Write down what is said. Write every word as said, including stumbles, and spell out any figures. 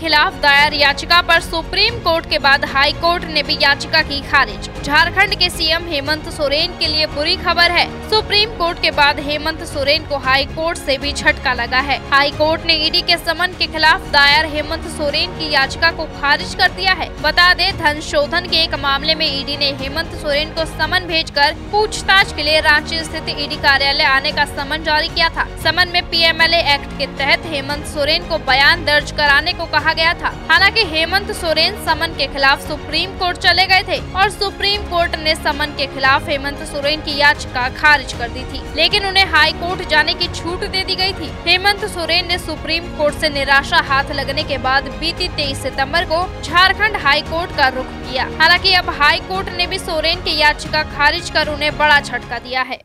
खिलाफ दायर याचिका पर सुप्रीम कोर्ट के बाद हाई कोर्ट ने भी याचिका की खारिज। झारखंड के सीएम हेमंत सोरेन के लिए बुरी खबर है, सुप्रीम कोर्ट के बाद हेमंत सोरेन को हाई कोर्ट से भी झटका लगा है। हाई कोर्ट ने ईडी के समन के खिलाफ दायर हेमंत सोरेन की याचिका को खारिज कर दिया है। बता दें, धन शोधन के एक मामले में ईडी ने हेमंत सोरेन को समन भेजकर पूछताछ के लिए रांची स्थित ईडी कार्यालय आने का समन जारी किया था। समन में पी एम एल एक्ट के तहत हेमंत सोरेन को बयान दर्ज कराने को कहा गया था। हालांकि हेमंत सोरेन समन के खिलाफ सुप्रीम कोर्ट चले गए थे और सुप्रीम कोर्ट ने समन के खिलाफ हेमंत सोरेन की याचिका खारिज कर दी थी, लेकिन उन्हें हाई कोर्ट जाने की छूट दे दी गई थी। हेमंत सोरेन ने सुप्रीम कोर्ट से निराशा हाथ लगने के बाद बीती तेईस सितंबर को झारखंड हाई कोर्ट का रुख किया। हालांकि अब हाई कोर्ट ने भी सोरेन की याचिका खारिज कर उन्हें बड़ा झटका दिया है।